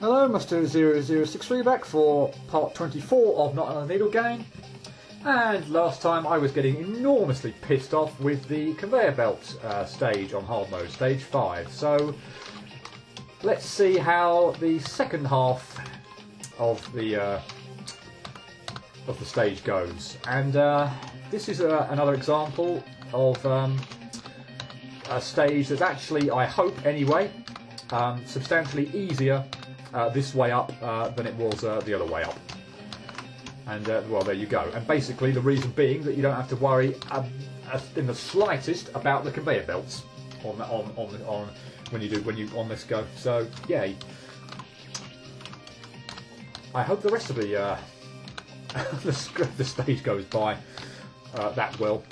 Hello, Musto0063 back for part 24 of Not Another Needle game. And last time I was getting enormously pissed off with the conveyor belt stage on hard mode, stage 5. So let's see how the second half of the stage goes. And this is another example of a stage that's actually, I hope anyway, substantially easier this way up than it was the other way up. And well, there you go. And basically the reason being that you don't have to worry in the slightest about the conveyor belts on this go. So yay! I hope the rest of the the stage goes by that well.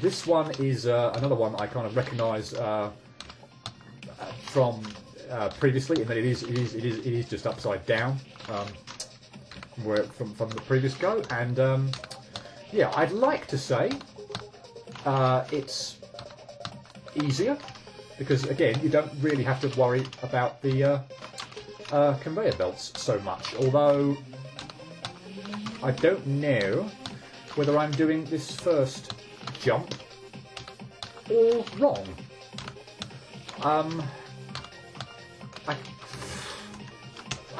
This one is another one I kind of recognise from previously, in that it is just upside down from the previous go, and yeah, I'd like to say it's easier because again you don't really have to worry about the conveyor belts so much. Although I don't know whether I'm doing this first jump all wrong.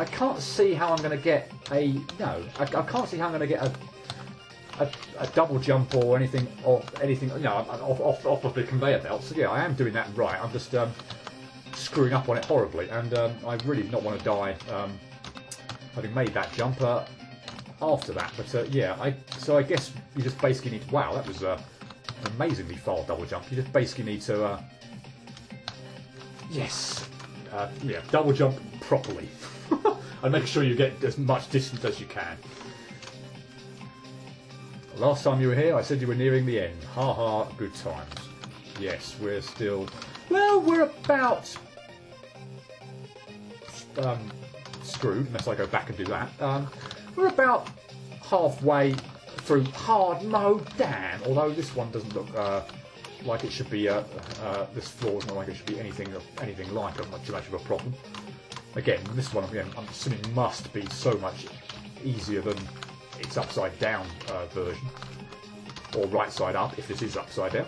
I can't see how I'm going to get a I can't see how I'm going to get a double jump or anything off of the conveyor belt. So yeah, I am doing that right. I'm just screwing up on it horribly, and I really do not want to die having made that jump after that. But yeah, so I guess you just basically need. Wow, that was an amazingly far double jump. You just basically need to yes, yeah, double jump properly. And make sure you get as much distance as you can. Last time you were here, I said you were nearing the end. Ha ha, good times. Yes, we're still... Well, we're about... screwed, unless I go back and do that. We're about halfway through hard mode. Damn, although this one doesn't look like it should be... this floor's not like it should be anything like it, not too much of a problem. Again, this one, again, I'm assuming must be so much easier than its upside down version, or right side up if this is upside down.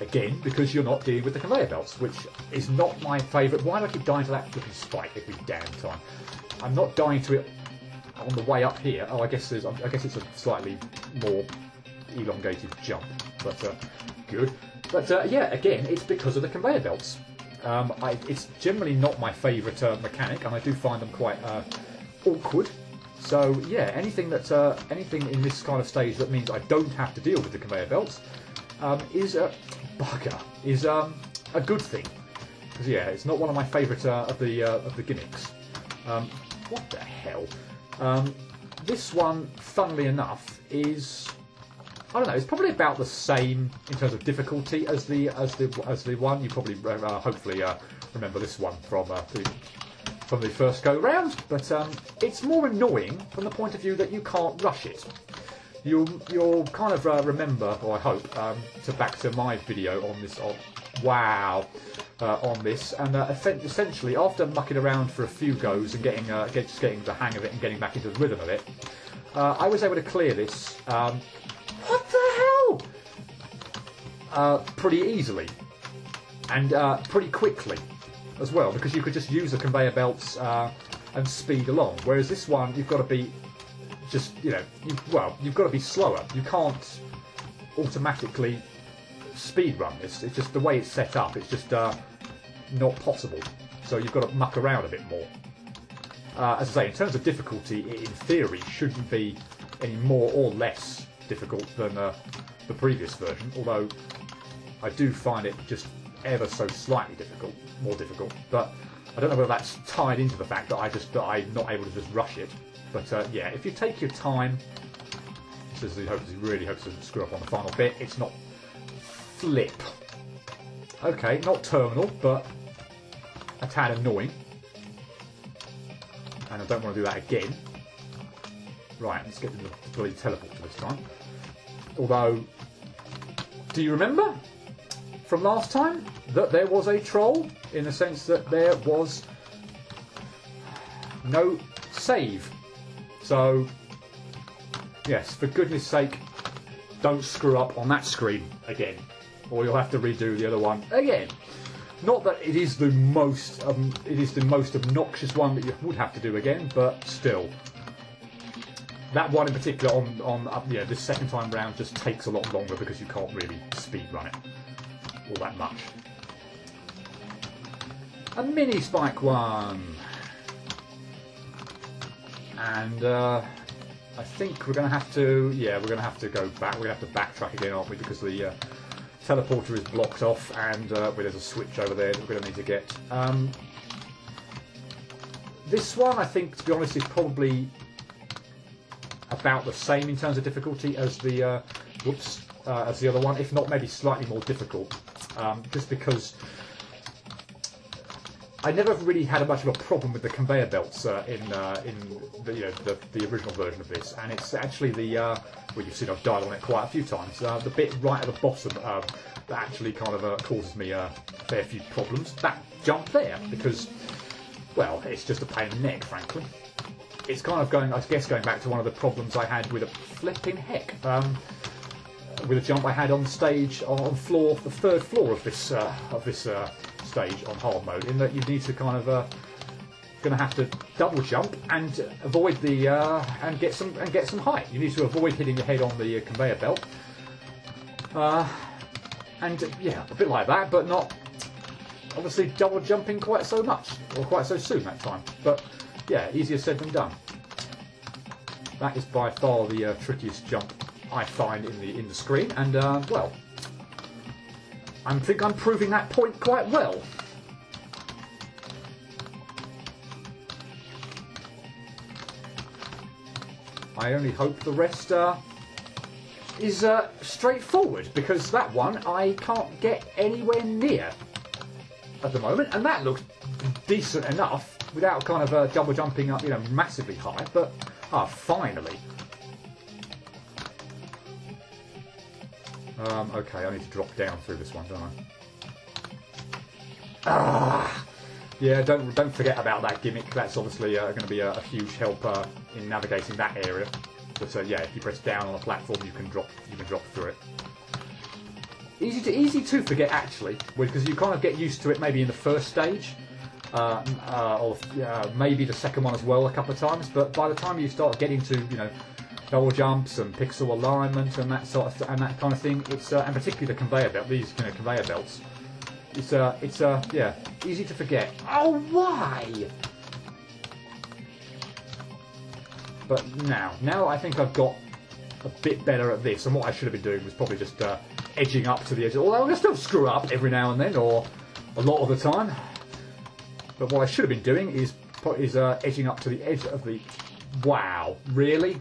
Again, because you're not dealing with the conveyor belts, which is not my favourite. Why do I keep dying to that flipping spike every damn time? I'm not dying to it on the way up here. Oh, I guess it's a slightly more elongated jump, but good. But yeah, again, it's because of the conveyor belts. It's generally not my favourite mechanic, and I do find them quite awkward. So yeah, anything in this kind of stage that means I don't have to deal with the conveyor belts is a bugger. Is a good thing, because yeah, it's not one of my favourite of the gimmicks. What the hell? This one, funnily enough, is. I don't know. It's probably about the same in terms of difficulty as the one you probably hopefully remember this one from the first go round. But it's more annoying from the point of view that you can't rush it. You'll kind of remember, or I hope, back to my video on this. On this, and essentially after mucking around for a few goes and getting just getting the hang of it and getting back into the rhythm of it, I was able to clear this. What the hell? Pretty easily, and pretty quickly as well, because you could just use the conveyor belts and speed along. Whereas this one, you've got to be just, you know, you've got to be slower. You can't automatically speed run. It's just the way it's set up. It's just not possible. So you've got to muck around a bit more. As I say, in terms of difficulty, it in theory shouldn't be any more or less difficult than the previous version, although I do find it just ever so slightly difficult, more difficult. But I don't know whether that's tied into the fact that I'm not able to just rush it. But yeah, if you take your time, this is really hope it doesn't screw up on the final bit. It's not flip. Okay, not terminal, but a tad annoying, and I don't want to do that again. Right, let's get the bloody teleporter this time. Although, do you remember? from last time that there was a troll, in the sense that there was no save. So, yes, for goodness sake, don't screw up on that screen again, or you'll have to redo the other one again. Not that it is the most, obnoxious one that you would have to do again, but still, that one in particular on this second time round just takes a lot longer because you can't really speed run it all that much. A mini spike one, and I think we're going to have to, we're going to have to go back. We're going to have to backtrack again, aren't we? Because the teleporter is blocked off, and well, there's a switch over there that we're going to need to get. This one, I think, to be honest, is probably about the same in terms of difficulty as the as the other one, if not maybe slightly more difficult, just because I never really had much of a problem with the conveyor belts in the original version of this, and it's actually the well, you've seen I've died on it quite a few times. The bit right at the bottom that actually kind of causes me a fair few problems. That jump there, because well, it's just a pain in the neck, frankly. It's kind of going, I guess, going back to one of the problems I had with a flipping heck with a jump I had on stage on floor, the third floor of this stage on hard mode. In that you need to kind of going to have to double jump and avoid the and get some height. You need to avoid hitting your head on the conveyor belt. And yeah, a bit like that, but not obviously double jumping quite so much or quite so soon that time. But yeah, easier said than done. That is by far the trickiest jump I find in the screen, and well, I think I'm proving that point quite well. I only hope the rest is straightforward, because that one I can't get anywhere near at the moment, and that looks decent enough without kind of double jumping up, you know, massively high, but finally. Okay, I need to drop down through this one, don't I? Yeah, don't forget about that gimmick. That's obviously going to be a huge help in navigating that area. But yeah, if you press down on a platform, you can drop through it. Easy to forget actually, because you kind of get used to it maybe in the first stage. Or maybe the second one as well a couple of times, but by the time you start getting to, you know, double jumps and pixel alignment and that sort of thing, it's and particularly the conveyor belt, these conveyor belts, it's yeah, easy to forget. Oh, why? But now I think I've got a bit better at this, and what I should have been doing was probably just edging up to the edge. Although I still screw up every now and then, or a lot of the time. But what I should have been doing is edging up to the edge of the... Wow, really?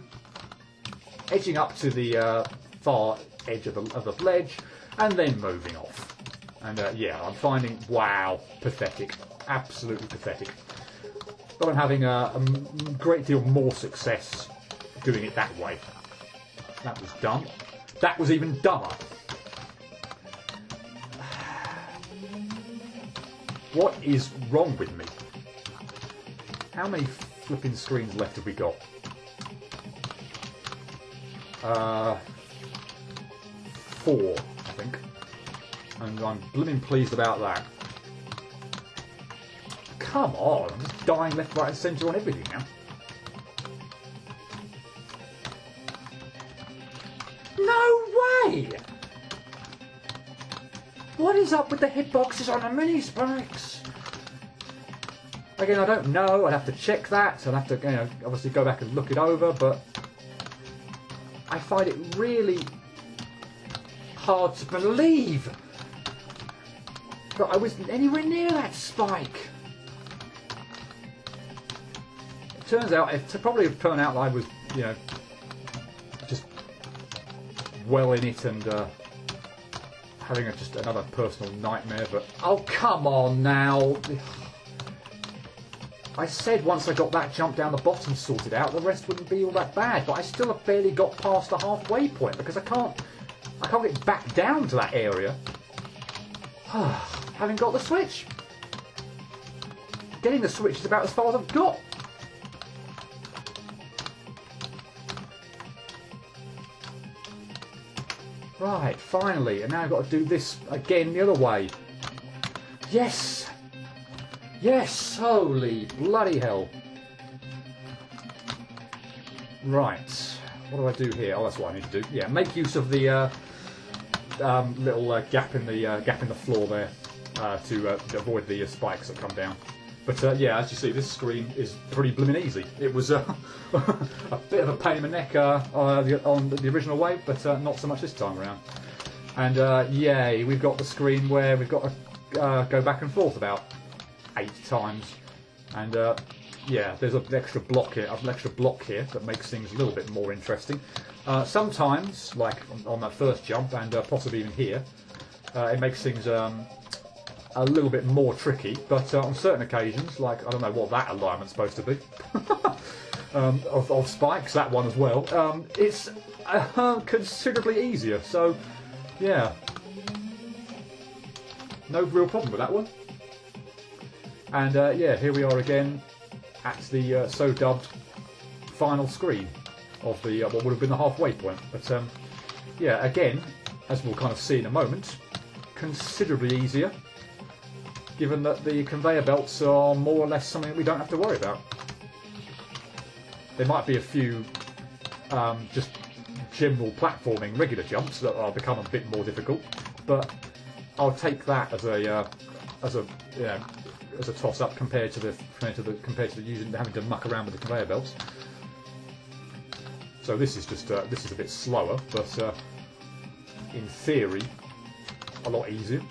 Edging up to the far edge of the ledge, and then moving off. And yeah, I'm finding, wow, pathetic. Absolutely pathetic. But I'm having a great deal more success doing it that way. That was dumb. That was even dumber. What is wrong with me? How many flipping screens left have we got? 4, I think. And I'm blooming pleased about that. Come on, I'm just dying left, right and centre on everything now. No way! What is up with the hitboxes on the mini spikes? Again, I don't know. I'd have to check that. I'd have to, you know, obviously go back and look it over. But I find it really hard to believe that I wasn't anywhere near that spike. It turns out, it probably turned out I was, you know, just well in it and. Having just another personal nightmare, but oh, come on now. I said once I got that jump down the bottom sorted out, the rest wouldn't be all that bad, but I still have barely got past the halfway point because I can't get back down to that area. Haven't got the switch. Getting the switch is about as far as I've got. Right, finally, and now I've got to do this again the other way. Yes! Yes! Holy bloody hell. Right, what do I do here? Oh, that's what I need to do. Yeah, make use of the little gap in the floor there to avoid the spikes that come down. But yeah, as you see, this screen is pretty blooming easy. It was a bit of a pain in the neck on the original way, but not so much this time around. And yay, we've got the screen where we've got to go back and forth about 8 times. And yeah, there's an extra block here, that makes things a little bit more interesting. Sometimes, like on that first jump, and possibly even here, it makes things a little bit more tricky, but on certain occasions, like, I don't know what that alignment's supposed to be, of spikes, that one as well, it's considerably easier, so, yeah, no real problem with that one. And, yeah, here we are again at the so-dubbed final screen of the, what would have been the halfway point, but, yeah, again, as we'll kind of see in a moment, considerably easier, given that the conveyor belts are more or less something that we don't have to worry about. There might be a few just general platforming regular jumps that are become a bit more difficult, but I'll take that as a toss-up compared to the using having to muck around with the conveyor belts. So this is just this is a bit slower, but in theory, a lot easier.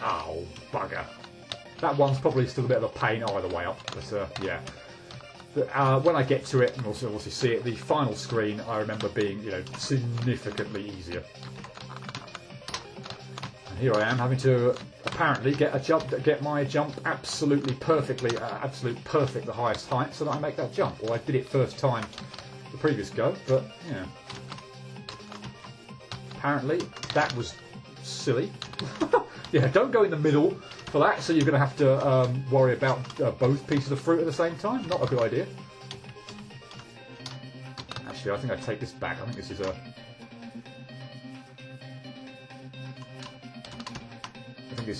Oh, bugger. That one's probably still a bit of a pain either way up, but yeah. When I get to it, and also obviously see it, the final screen I remember being, you know, significantly easier. And here I am having to apparently get my jump absolutely perfectly, the highest height, so that I make that jump. Well, I did it first time the previous go, but yeah. Apparently that was silly. Yeah, don't go in the middle for that, so you're going to have to worry about both pieces of fruit at the same time. Not a good idea. Actually, I think I take this back. I think this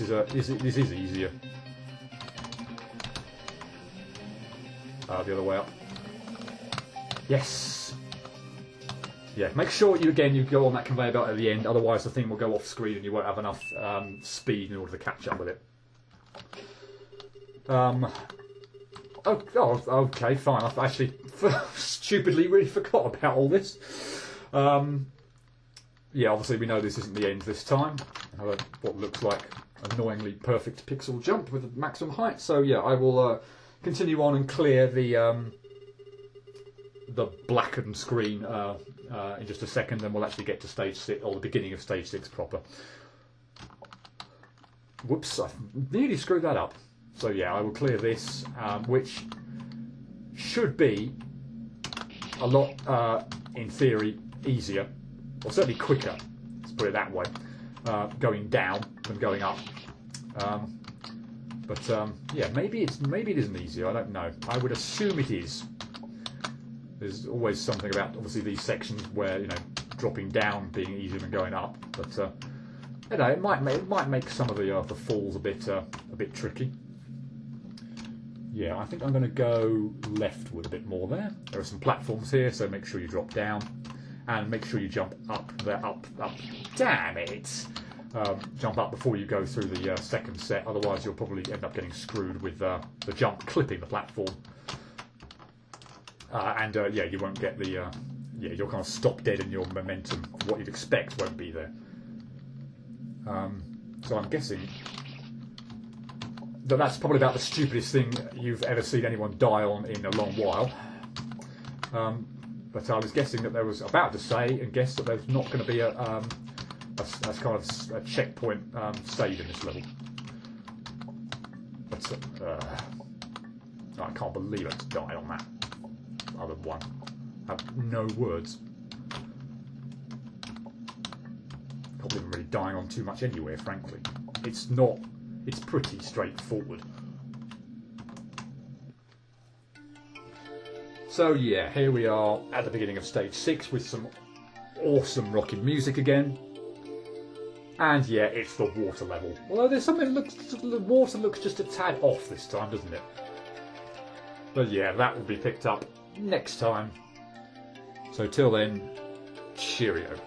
is a... This is easier. The other way up. Yes! Yeah, make sure you go on that conveyor belt at the end, otherwise the thing will go off screen and you won't have enough speed in order to catch up with it. Oh, okay, fine. I've actually stupidly really forgot about all this. Yeah, obviously we know this isn't the end this time. Another, what looks like annoyingly perfect pixel jump with maximum height. So yeah, I will continue on and clear the blackened screen in just a second, then we'll actually get to stage 6, or the beginning of stage 6 proper. Whoops, I nearly screwed that up. So yeah, I will clear this, which should be a lot, in theory, easier, or certainly quicker, let's put it that way, going down than going up. Yeah, maybe it isn't easier, I don't know. I would assume it is. There's always something about, obviously, these sections where, you know, dropping down being easier than going up. But, you know, it might make some of the falls a bit tricky. Yeah, I think I'm going to go leftward a bit more there. There are some platforms here, so make sure you drop down. And make sure you jump up there, up. Damn it! Jump up before you go through the second set, otherwise you'll probably end up getting screwed with the jump clipping the platform. Yeah, you won't get the, yeah, you'll kind of stop dead and your momentum of what you'd expect won't be there. So I'm guessing that that's probably about the stupidest thing you've ever seen anyone die on in a long while. But I was guessing that there was about to say and guess that there's not going to be a kind of a checkpoint save in this level. But, I can't believe I died on that. Other one. I have no words. probably really dying on too much anywhere, frankly. It's not, it's pretty straightforward. So yeah, here we are at the beginning of stage 6 with some awesome rocking music again. And yeah, it's the water level. Although there's something that looks, the water looks just a tad off this time, doesn't it? But yeah, that will be picked up next time. So till then, cheerio.